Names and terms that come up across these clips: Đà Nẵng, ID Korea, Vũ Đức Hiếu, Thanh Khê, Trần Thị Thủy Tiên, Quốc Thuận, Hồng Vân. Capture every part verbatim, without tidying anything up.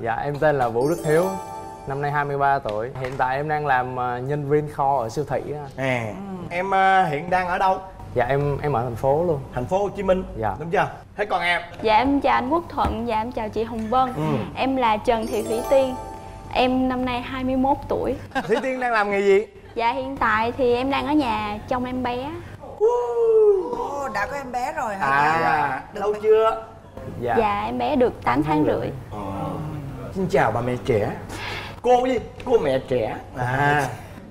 Dạ, em tên là Vũ Đức Hiếu, năm nay hai mươi ba tuổi. Hiện tại em đang làm nhân viên kho ở siêu thị. À, em hiện đang ở đâu? Dạ, em em ở thành phố luôn. Thành phố Hồ Chí Minh. Dạ. Đúng chưa? Thế còn em? Dạ, em chào anh Quốc Thuận. Dạ, em chào chị Hồng Vân. Ừ. Em là Trần Thị Thủy Tiên. Em năm nay hai mươi mốt tuổi. Thủy Tiên đang làm nghề gì? Dạ, hiện tại thì em đang ở nhà trông em bé. Wow, đã có em bé rồi hả? À, lâu chưa? Dạ. Dạ, em bé được tám tháng rưỡi. À. Xin chào bà mẹ trẻ. Cô gì? Cô mẹ trẻ. À.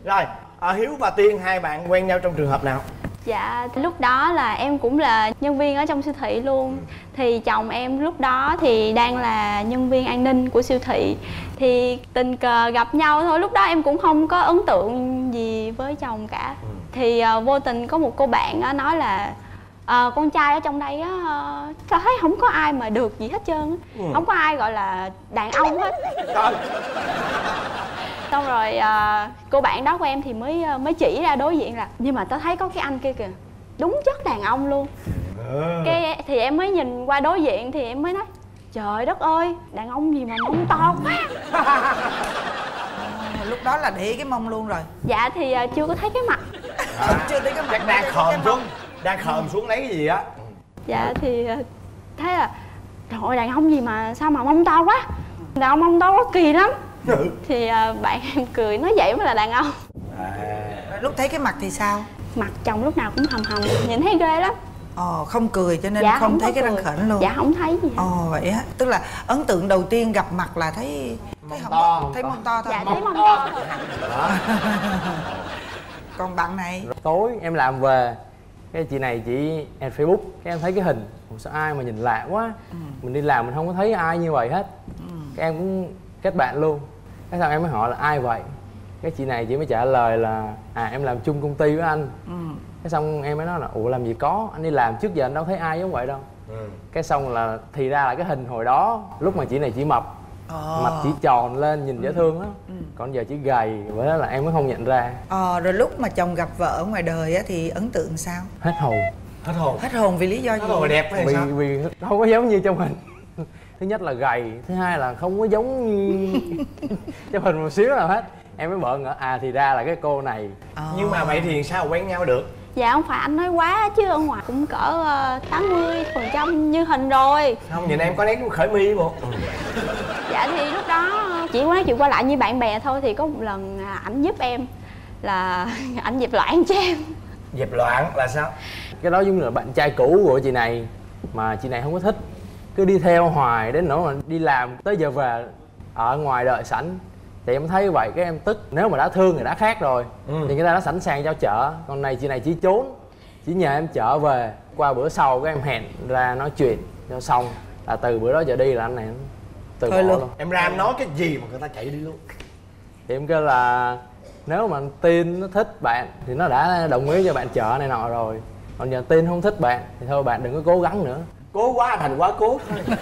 Rồi, à, Hiếu và Tiên hai bạn quen nhau trong trường hợp nào? Dạ, lúc đó là em cũng là nhân viên ở trong siêu thị luôn. Thì chồng em lúc đó thì đang là nhân viên an ninh của siêu thị. Thì tình cờ gặp nhau thôi, lúc đó em cũng không có ấn tượng gì với chồng cả. Thì uh, vô tình có một cô bạn đó nói là à, con trai ở trong đây á, sao thấy không có ai mà được gì hết trơn. Ừ. Không có ai gọi là đàn ông hết. Trời. Xong rồi à, cô bạn đó của em thì mới mới chỉ ra đối diện là nhưng mà tao thấy có cái anh kia kìa, đúng chất đàn ông luôn. Ừ. Cái thì em mới nhìn qua đối diện thì em mới nói trời đất ơi, đàn ông gì mà mông to quá. Lúc đó là để cái mông luôn rồi. Dạ thì à, chưa có thấy cái mặt. À, chưa thấy cái mặt. Chắc đang khòm luôn. Đang khờm xuống lấy cái gì á. Dạ thì thế là trời ơi, đàn ông gì mà sao mà mông to quá. Đàn ông mông to quá kỳ lắm. Ừ. Thì bạn em cười nói vậy mới là đàn ông. À. Lúc thấy cái mặt thì sao? Mặt chồng lúc nào cũng hầm hầm, nhìn thấy ghê lắm. Ờ, không cười cho nên dạ, không, không thấy cái cười. Răng khểnh luôn. Dạ không thấy gì. Ồ vậy á, tức là ấn tượng đầu tiên gặp mặt là thấy thấy mông to, thấy mông to thôi. Dạ thấy mông to thôi. Còn bạn này? Tối em làm về, cái chị này chị em Facebook, cái em thấy cái hình sao ai mà nhìn lạ quá. Ừ. Mình đi làm mình không có thấy ai như vậy hết. Ừ. Cái em cũng kết bạn luôn. Cái xong em mới hỏi là ai vậy, cái chị này chị mới trả lời là à em làm chung công ty với anh. Ừ. Cái xong em mới nói là ủa làm gì có, anh đi làm trước giờ anh đâu thấy ai giống vậy đâu. Ừ. Cái xong là thì ra là cái hình hồi đó lúc mà chị này chị mập. Ờ. Mặt chỉ tròn lên nhìn dễ thương lắm. Ừ. Còn giờ chỉ gầy, với đó là em mới không nhận ra. Ờ, rồi lúc mà chồng gặp vợ ở ngoài đời á, thì ấn tượng sao? Hết hồn. Hết hồn? Hết hồn vì lý do gì? Hết hồn đẹp hay vì, sao? Vì không có giống như trong hình. Thứ nhất là gầy, thứ hai là không có giống như trong hình một xíu nào hết. Em mới bỡ ngỡ, à thì ra là cái cô này. Ờ. Nhưng mà vậy thì sao quen nhau được? Dạ không phải anh nói quá chứ ở ngoài cũng cỡ tám mươi phần trăm như hình rồi. Không, nhìn em có nét khởi mi bộ. Dạ thì lúc đó chỉ nói chuyện qua lại như bạn bè thôi, thì có một lần ảnh giúp em là ảnh dẹp loạn cho em. Dẹp loạn là sao? Cái đó giống như là bạn trai cũ của chị này mà chị này không có thích, cứ đi theo hoài đến nỗi mà đi làm tới giờ về ở ngoài đợi sẵn. Thì em thấy vậy cái em tức, nếu mà đã thương thì đã khác rồi. Ừ. Thì người ta đã sẵn sàng giao chợ, còn này chị này chỉ trốn, chỉ nhờ em chở về. Qua bữa sau cái em hẹn ra nói chuyện cho xong, là từ bữa đó giờ đi là anh này từ bỏ luôn. Em ra em nói cái gì mà người ta chạy đi luôn. Thì em kêu là nếu mà tin nó thích bạn thì nó đã đồng ý cho bạn chợ này nọ rồi, còn giờ tin không thích bạn thì thôi bạn đừng có cố gắng nữa. Cố quá thành quá cố thôi.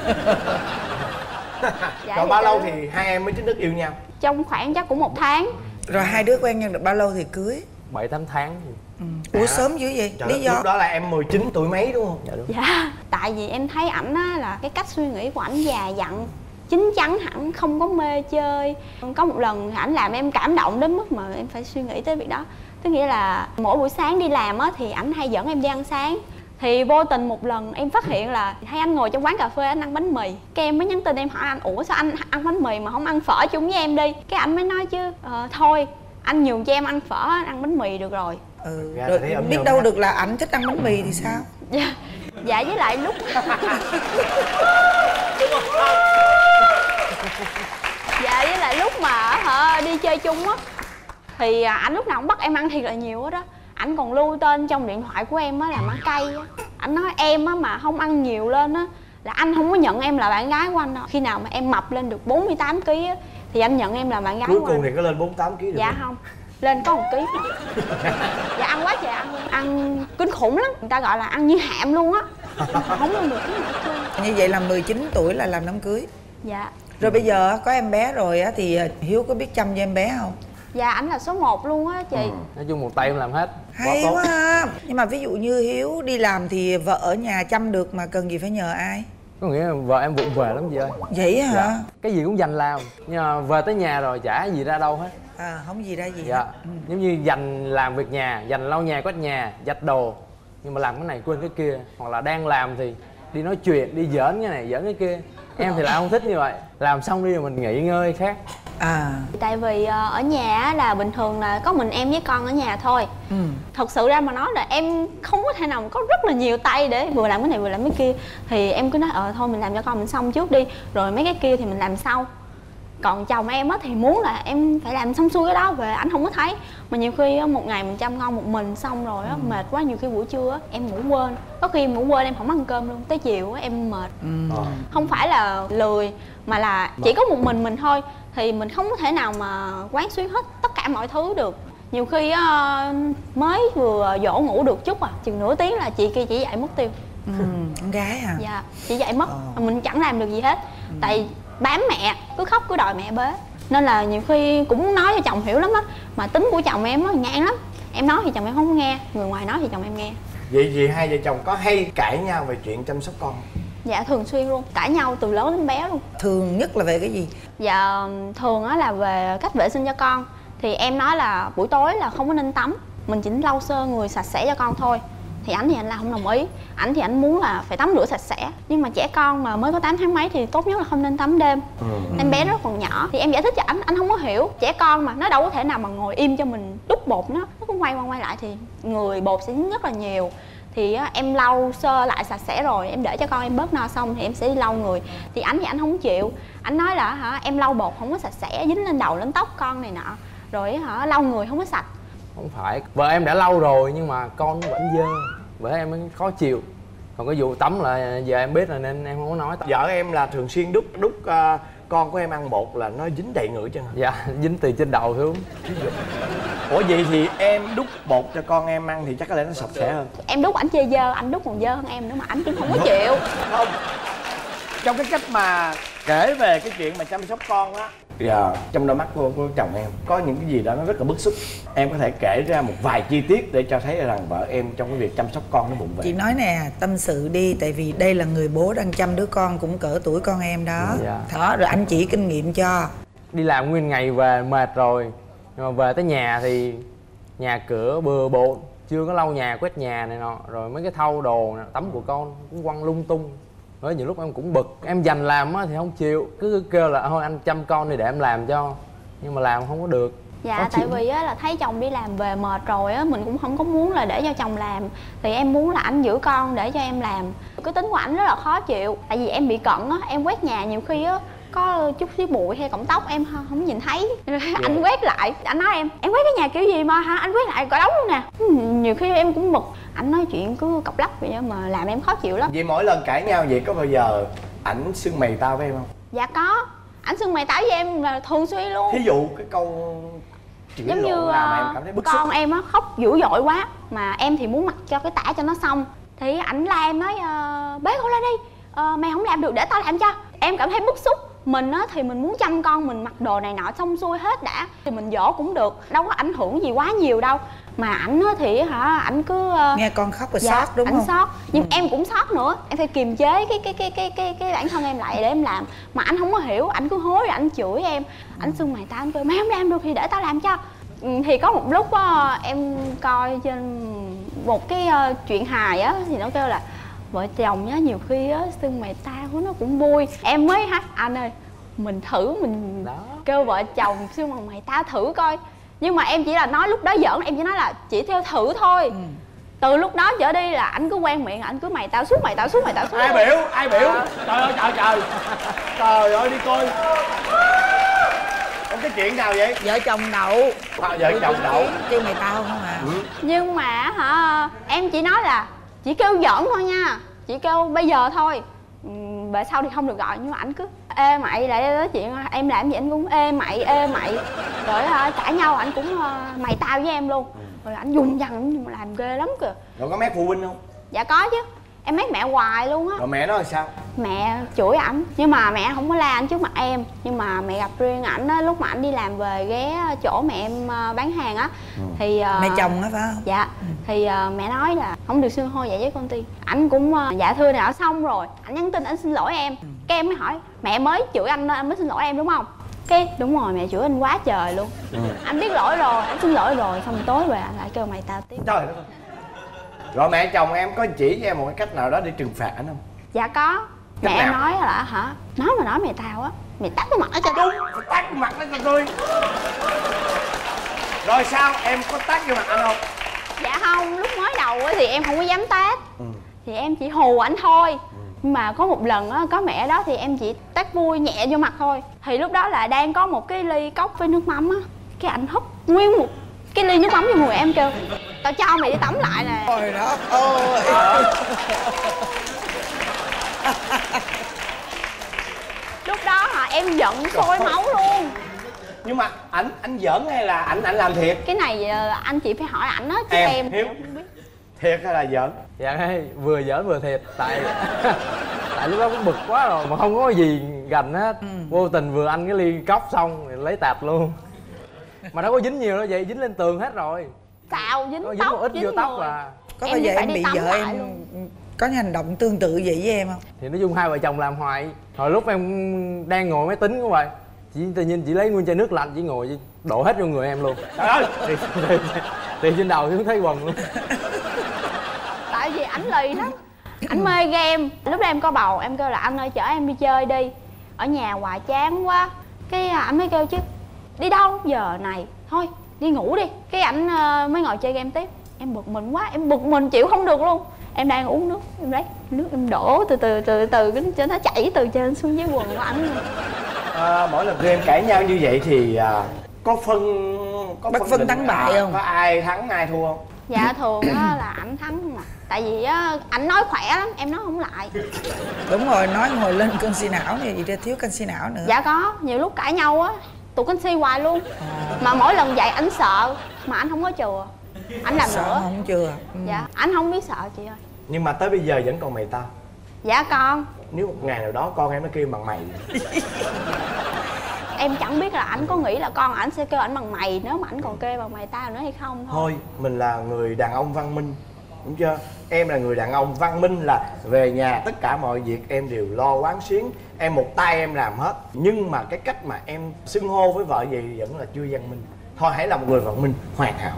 Dạ, rồi bao lâu đó thì hai em mới chính thức yêu nhau? Trong khoảng chắc cũng một tháng. Rồi hai đứa quen nhau được bao lâu thì cưới? bảy tám tháng. Ừ. Ủa à, sớm dữ vậy? Lý do? Lúc đó là em mười chín tuổi mấy đúng không? Dạ đúng. Dạ. Tại vì em thấy ảnh á là cái cách suy nghĩ của ảnh già dặn, chín chắn, hẳn không có mê chơi. Có một lần ảnh làm em cảm động đến mức mà em phải suy nghĩ tới việc đó. Tức nghĩa là mỗi buổi sáng đi làm á thì ảnh hay dẫn em đi ăn sáng. Thì vô tình một lần em phát hiện là thấy anh ngồi trong quán cà phê anh ăn bánh mì. Cái em mới nhắn tin em hỏi anh ủa sao anh ăn bánh mì mà không ăn phở chung với em đi. Cái anh mới nói chứ ờ, thôi anh nhường cho em ăn phở, anh ăn bánh mì được rồi. Ừ, rồi biết đâu được là ảnh thích ăn bánh mì thì sao? Dạ, dạ với lại lúc dạ với lại lúc mà hả, đi chơi chung á thì ảnh lúc nào cũng bắt em ăn thiệt là nhiều hết đó. Ảnh còn lưu tên trong điện thoại của em á là má cây á. Ảnh nói em á mà không ăn nhiều lên á là anh không có nhận em là bạn gái của anh đâu. Khi nào mà em mập lên được bốn mươi tám ký á thì anh nhận em là bạn gái của anh. Cuối cùng thì có lên bốn mươi tám ký được? Dạ không, lên có một ký. Dạ ăn quá trời ăn, ăn kinh khủng lắm, người ta gọi là ăn như hạm luôn á. Không ăn được cái gì hết. Như vậy là mười chín tuổi là làm đám cưới. Dạ. Rồi bây giờ có em bé rồi á thì Hiếu có biết chăm cho em bé không? Dạ ảnh là số một luôn á chị. Ừ. Nói chung một tay em làm hết. Hay quá, quá ha. Nhưng mà ví dụ như Hiếu đi làm thì vợ ở nhà chăm được mà cần gì phải nhờ ai? Có nghĩa là vợ em vụng về lắm chị ơi. Vậy hả? Dạ. Cái gì cũng dành làm. Nhưng mà về tới nhà rồi chả gì ra đâu hết. À, không gì ra gì dạ. hết. Giống như dành làm việc nhà, dành lau nhà quét nhà, giặt đồ. Nhưng mà làm cái này quên cái kia. Hoặc là đang làm thì đi nói chuyện, đi giỡn cái này, giỡn cái kia. Em thì lại không thích như vậy. Làm xong đi rồi mình nghỉ ngơi khác. À. Tại vì ở nhà là bình thường là có mình em với con ở nhà thôi. Ừ. Thật sự ra mà nói là em không có thể nào có rất là nhiều tay để vừa làm cái này vừa làm cái kia. Thì em cứ nói ờ thôi mình làm cho con mình xong trước đi, rồi mấy cái kia thì mình làm sau. Còn chồng em á thì muốn là em phải làm xong xuôi cái đó về ảnh không có thấy. Mà nhiều khi một ngày mình chăm con một mình xong rồi á, ừ. mệt quá, nhiều khi buổi trưa em ngủ quên. Có khi em ngủ quên em không ăn cơm luôn, tới chiều em mệt. ừ. Không phải là lười mà là chỉ có một mình mình thôi. Thì mình không có thể nào mà quán xuyến hết tất cả mọi thứ được. Nhiều khi mới vừa dỗ ngủ được chút à, chừng nửa tiếng là chị kia chỉ dậy mất tiêu. Ừ, con gái hả? Dạ, chỉ dậy mất, ờ. mình chẳng làm được gì hết. ừ. Tại bám mẹ, cứ khóc cứ đòi mẹ bế. Nên là nhiều khi cũng nói cho chồng hiểu lắm á. Mà tính của chồng em nó ngang lắm. Em nói thì chồng em không nghe, người ngoài nói thì chồng em nghe. Vậy thì hai vợ chồng có hay cãi nhau về chuyện chăm sóc con? Dạ thường xuyên luôn, cãi nhau từ lớn đến bé luôn. Thường nhất là về cái gì? Dạ thường á là về cách vệ sinh cho con. Thì em nói là buổi tối là không có nên tắm, mình chỉ lau sơ người sạch sẽ cho con thôi. Thì ảnh thì anh là không đồng ý. Ảnh thì ảnh muốn là phải tắm rửa sạch sẽ. Nhưng mà trẻ con mà mới có tám tháng mấy thì tốt nhất là không nên tắm đêm. ừ. Em bé nó còn nhỏ. Thì em giải thích cho ảnh, anh không có hiểu. Trẻ con mà, nó đâu có thể nào mà ngồi im cho mình đút bột nó. Nó cứ quay qua quay lại thì người bột sẽ rất là nhiều. Thì em lau sơ lại sạch sẽ rồi em để cho con em bớt no xong thì em sẽ đi lau người. Thì ảnh thì ảnh không chịu. Ảnh nói là hả em lau bột không có sạch sẽ, dính lên đầu lên tóc con này nọ. Rồi hả lau người không có sạch. Không phải, vợ em đã lau rồi nhưng mà con vẫn dơ, vợ em mới khó chịu. Còn cái vụ tắm là giờ em biết rồi nên em không có nói. Vợ em là thường xuyên đút đút uh, con của em ăn bột là nó dính đầy ngựa chân. Dạ, dính từ trên đầu xuống. Ủa vậy thì em đút bột cho con em ăn thì chắc có lẽ nó sạch sẽ hơn. Em đút ảnh chê dơ, anh đút còn dơ hơn em nữa mà ảnh cũng không có chịu. Không, trong cái cách mà kể về cái chuyện mà chăm sóc con á, dạ, trong đôi mắt của, của chồng em có những cái gì đó nó rất là bức xúc. Em có thể kể ra một vài chi tiết để cho thấy rằng vợ em trong cái việc chăm sóc con nó vụng về. Chị nói nè, tâm sự đi, tại vì đây là người bố đang chăm đứa con cũng cỡ tuổi con em đó. Dạ. Đó, rồi anh chỉ kinh nghiệm cho. Đi làm nguyên ngày về mệt rồi, nhưng mà về tới nhà thì nhà cửa bừa bộn, chưa có lau nhà quét nhà này nọ, rồi mấy cái thau đồ tắm của con cũng quăng lung tung. Với nhiều lúc em cũng bực, em dành làm thì không chịu, cứ kêu là thôi anh chăm con đi để em làm cho. Nhưng mà làm không có được. Dạ có tại chịu. Vì á, là thấy chồng đi làm về mệt rồi á, mình cũng không có muốn là để cho chồng làm. Thì em muốn là anh giữ con để cho em làm. Cái tính của ảnh rất là khó chịu. Tại vì em bị cận á, em quét nhà nhiều khi á có chút xíu bụi hay cọng tóc em không nhìn thấy. Rồi dạ. Anh quét lại, anh nói em em quét cái nhà kiểu gì mà hả, anh quét lại cỏ đống luôn nè. Nhiều khi em cũng bực, ảnh nói chuyện cứ cọc lóc vậy mà làm em khó chịu lắm. Vậy mỗi lần cãi nhau vậy có bao giờ ảnh xưng mày tao với em không? Dạ có, ảnh xưng mày tao với em là thường xuyên luôn. Thí dụ cái câu chửi giống như mà em cảm thấy bức con xúc. Em á khóc dữ dội quá mà em thì muốn mặc cho cái tả cho nó xong thì ảnh la em nói bế con lên đi, à, mày không làm được để tao làm cho. Em cảm thấy bức xúc. Mình á thì mình muốn chăm con, mình mặc đồ này nọ xong xuôi hết đã thì mình dỗ cũng được, đâu có ảnh hưởng gì quá nhiều đâu. Mà ảnh á thì hả ảnh cứ nghe con khóc rồi dạ, xót đúng không? Ảnh xót nhưng ừ. em cũng xót nữa, em phải kiềm chế cái cái cái cái cái cái bản thân em lại để em làm. Mà ảnh không có hiểu, ảnh cứ hối ảnh chửi em, ảnh xưng mày tao, anh kêu mày không làm được thì để tao làm cho. Thì có một lúc á em coi trên một cái chuyện hài á thì nó kêu là vợ chồng nhá nhiều khi á xưng mày tao nó cũng vui. Em mới hát anh ơi mình thử mình đó. Kêu vợ chồng xưng mày tao thử coi. Nhưng mà em chỉ là nói lúc đó giỡn, em chỉ nói là chỉ theo thử thôi. ừ. Từ lúc đó trở đi là anh cứ quen miệng, anh cứ mày tao suốt mày tao suốt mày tao suốt. Ai biểu ai biểu à. Trời ơi trời trời trời ơi đi coi cái chuyện nào vậy? Vợ chồng đậu. À, vợ chồng đậu kêu mày tao không à? ừ. Nhưng mà hả em chỉ nói là chỉ kêu giỡn thôi nha, chỉ kêu bây giờ thôi, về sau thì không được gọi. Nhưng mà ảnh cứ ê mày lại nói chuyện em làm gì anh cũng ê mày ê mày. Rồi cãi nhau ảnh cũng mày tao với em luôn. Rồi ảnh dùng dằn làm ghê lắm kìa. Rồi có mét phụ huynh không? Dạ có chứ, em mét mẹ hoài luôn á. Rồi mẹ nói sao? Mẹ chửi ảnh nhưng mà mẹ không có la ảnh trước mặt em. Nhưng mà mẹ gặp riêng ảnh á, lúc mà ảnh đi làm về ghé chỗ mẹ em bán hàng á. ừ. Thì mẹ chồng á phải không? Dạ. ừ. Thì uh, mẹ nói là không được xưng hô vậy với con Tiên. Ảnh cũng uh, dạ thưa nào xong rồi ảnh nhắn tin ảnh xin lỗi em. Cái em mới hỏi mẹ mới chửi anh đó, anh mới xin lỗi em đúng không? Cái đúng rồi, mẹ chửi anh quá trời luôn. Ừ. Anh biết lỗi rồi, anh xin lỗi rồi. Xong tối về anh lại kêu mày tao tiếp. Trời đất ơi. Rồi mẹ chồng em có chỉ cho em một cái cách nào đó để trừng phạt anh không? Dạ có. Mẹ em nói là hả, nói mà nói mày tao á, mày tắt cái mặt nó cho tôi. Mày tắt cái mặt nó cho tôi. Rồi sao, em có tát vô mặt anh không? Dạ không, lúc mới đầu ấy thì em không có dám tát. Ừ. Thì em chỉ hù ảnh thôi. Ừ. Nhưng mà có một lần á, có mẹ đó thì em chỉ tát vui nhẹ vô mặt thôi. Thì lúc đó là đang có một cái ly cốc với nước mắm á. Cái ảnh húp nguyên một cái ly nước mắm vô người em kêu tao cho mày đi tắm lại nè. Ôi đó, ôi lúc đó hả, em giận sôi máu luôn. Nhưng mà ảnh ảnh giỡn hay là ảnh ảnh làm thiệt? Cái này anh chị phải hỏi ảnh á chứ em, em Hiếu không biết. Thiệt hay là giỡn? Dạ hay, vừa giỡn vừa thiệt. Tại tại lúc đó cũng bực quá rồi mà không có gì gành hết. Ừ. Vô tình vừa ăn cái ly cốc xong thì lấy tạp luôn. Mà đâu có dính nhiều đâu vậy, dính lên tường hết rồi. Sao dính, dính tóc, một ít dính vô tóc người. Là có bao giờ em bị vợ em luôn. Có những hành động tương tự vậy với em không? Thì nói chung hai vợ chồng làm hoài. Hồi lúc em đang ngồi máy tính của vậy, chị tự nhiên chị lấy nguyên chai nước lạnh chỉ ngồi đổ hết vô người em luôn. Trời ơi. Thì, thì, thì trên đầu xuống thấy quần luôn. Tại vì ảnh lì lắm, ảnh mê game. Lúc đó em có bầu, em kêu là anh ơi chở em đi chơi đi, ở nhà hoài chán quá. Cái ảnh mới kêu chứ đi đâu giờ này, thôi đi ngủ đi. Cái ảnh mới ngồi chơi game tiếp. Em bực mình quá, em bực mình chịu không được luôn. Em đang uống nước, em lấy nước em đổ từ từ từ từ cho nó chảy từ trên xuống dưới quần của ảnh. À, mỗi lần tụi em cãi nhau như vậy thì à, có phân có bất phân, phân thắng bại không? Có ai thắng ai thua không? Dạ thường á là ảnh thắng mà. Tại vì á ảnh nói khỏe lắm, em nói không lại. Đúng rồi, nói ngồi lên canxi não thì ra thiếu canxi não nữa. Dạ có, nhiều lúc cãi nhau á tụi canxi hoài luôn. À. Mà mỗi lần vậy ảnh sợ mà ảnh không có chừa. Ảnh làm nữa không chừa. Ừ. Dạ, ảnh không biết sợ chị ơi. Nhưng mà tới bây giờ vẫn còn mày tao. Dạ con. Nếu một ngày nào đó con em nó kêu bằng mày. Em chẳng biết là ảnh có nghĩ là con ảnh sẽ kêu ảnh bằng mày, nếu mà ảnh còn kêu bằng mày tao nữa hay không thôi. Thôi mình là người đàn ông văn minh, đúng chưa? Em là người đàn ông văn minh là về nhà tất cả mọi việc em đều lo quán xuyến, em một tay em làm hết. Nhưng mà cái cách mà em xưng hô với vợ gì vẫn là chưa văn minh. Thôi hãy là một người văn minh hoàn hảo,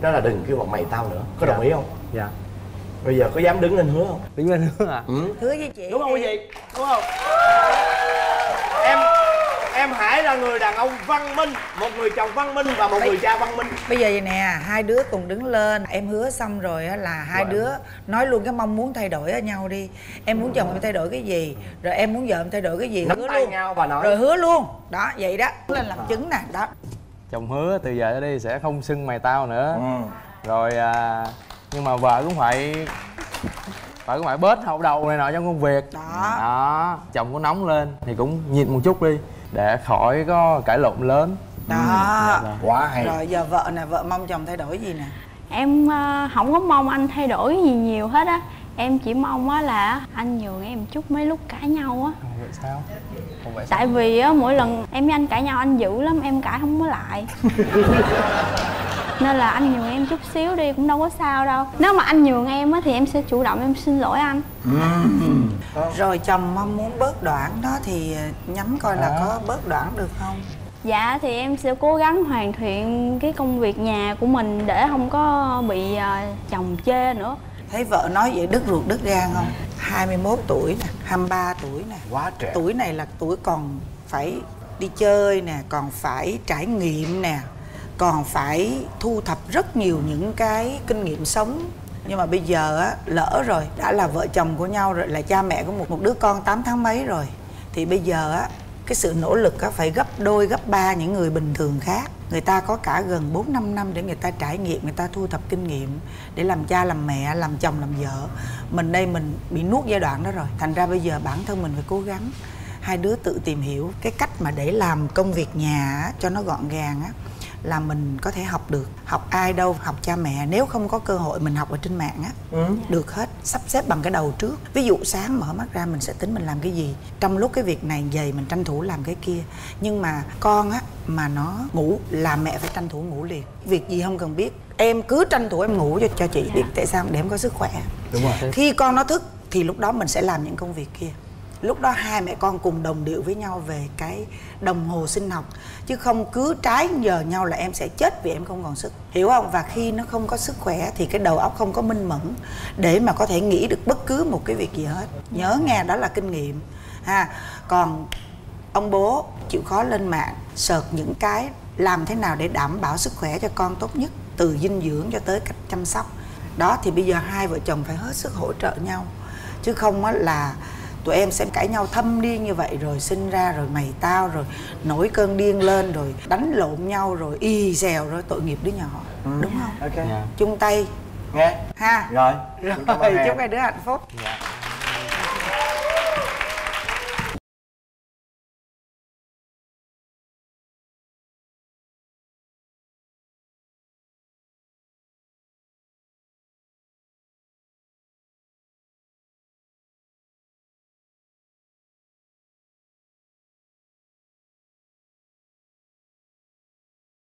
đó là đừng kêu bằng mày tao nữa. Có đồng ý không? Dạ. Bây giờ có dám đứng lên hứa không? Đứng lên hứa à? Ừ. Hứa với chị. Đúng không quý vị? Đúng không? Em em hãy là người đàn ông văn minh, một người chồng văn minh và một bây, người cha văn minh. Bây giờ vậy nè, hai đứa cùng đứng lên. Em hứa xong rồi là hai rồi. Đứa nói luôn cái mong muốn thay đổi ở nhau đi. Em muốn chồng em thay đổi cái gì, rồi em muốn vợ em thay đổi cái gì. Nắm hứa tay luôn. Nhau và nói. Rồi hứa luôn. Đó, vậy đó. Đứng lên làm à. Chứng nè, đó. Chồng hứa từ giờ tới đi sẽ không xưng mày tao nữa. Ừ. Rồi à... nhưng mà vợ cũng phải vợ cũng phải bớt hậu đầu này nọ trong công việc đó. Đó, chồng có nóng lên thì cũng nhịn một chút đi để khỏi có cãi lộn lớn đó. Ừ, quá hay. Rồi giờ vợ nè, vợ mong chồng thay đổi gì nè? Em không có mong anh thay đổi gì nhiều hết á, em chỉ mong á là anh nhường em chút mấy lúc cãi nhau á. Vậy sao? Không vậy sao? Tại vì á mỗi lần em với anh cãi nhau anh dữ lắm, em cãi không có lại. Nên là anh nhường em chút xíu đi, cũng đâu có sao đâu. Nếu mà anh nhường em á thì em sẽ chủ động em xin lỗi anh. Ừ. Rồi chồng mong muốn bớt đoạn đó thì nhắm coi là có bớt đoạn được không? Dạ thì em sẽ cố gắng hoàn thiện cái công việc nhà của mình để không có bị chồng chê nữa. Thấy vợ nói vậy đứt ruột đứt gan không? hai mươi mốt tuổi nè, hai mươi ba tuổi nè. Quá trẻ. Tuổi này là tuổi còn phải đi chơi nè, còn phải trải nghiệm nè, còn phải thu thập rất nhiều những cái kinh nghiệm sống. Nhưng mà bây giờ á, lỡ rồi, đã là vợ chồng của nhau rồi, là cha mẹ của một, một đứa con tám tháng mấy rồi, thì bây giờ á, cái sự nỗ lực á, phải gấp đôi, gấp ba những người bình thường khác. Người ta có cả gần bốn năm năm để người ta trải nghiệm, người ta thu thập kinh nghiệm để làm cha, làm mẹ, làm chồng, làm vợ. Mình đây mình bị nuốt giai đoạn đó rồi. Thành ra bây giờ bản thân mình phải cố gắng. Hai đứa tự tìm hiểu cái cách mà để làm công việc nhà á, cho nó gọn gàng á, là mình có thể học được. Học ai đâu, học cha mẹ. Nếu không có cơ hội mình học ở trên mạng á. Ừ. Được hết, sắp xếp bằng cái đầu trước. Ví dụ sáng mở mắt ra mình sẽ tính mình làm cái gì, trong lúc cái việc này dày mình tranh thủ làm cái kia. Nhưng mà con á, mà nó ngủ là mẹ phải tranh thủ ngủ liền. Việc gì không cần biết, em cứ tranh thủ em ngủ cho, cho chị yeah. Điểm tại sao? Để em có sức khỏe. Đúng rồi. Khi con nó thức thì lúc đó mình sẽ làm những công việc kia. Lúc đó hai mẹ con cùng đồng điệu với nhau về cái đồng hồ sinh học, chứ không cứ trái giờ nhau là em sẽ chết vì em không còn sức, hiểu không? Và khi nó không có sức khỏe thì cái đầu óc không có minh mẫn để mà có thể nghĩ được bất cứ một cái việc gì hết. Nhớ nghe, đó là kinh nghiệm ha. Còn ông bố chịu khó lên mạng search những cái làm thế nào để đảm bảo sức khỏe cho con tốt nhất, từ dinh dưỡng cho tới cách chăm sóc. Đó thì bây giờ hai vợ chồng phải hết sức hỗ trợ nhau, chứ không là tụi em sẽ cãi nhau thâm điên như vậy, rồi sinh ra rồi mày tao, rồi nổi cơn điên lên, rồi đánh lộn nhau, rồi y dèo, rồi tội nghiệp đứa nhỏ. Ừ. Đúng không? Ok. Yeah. Chung tay. Nghe. Yeah. Ha. Rồi. Rồi. Chúc hai đứa hạnh phúc. Yeah.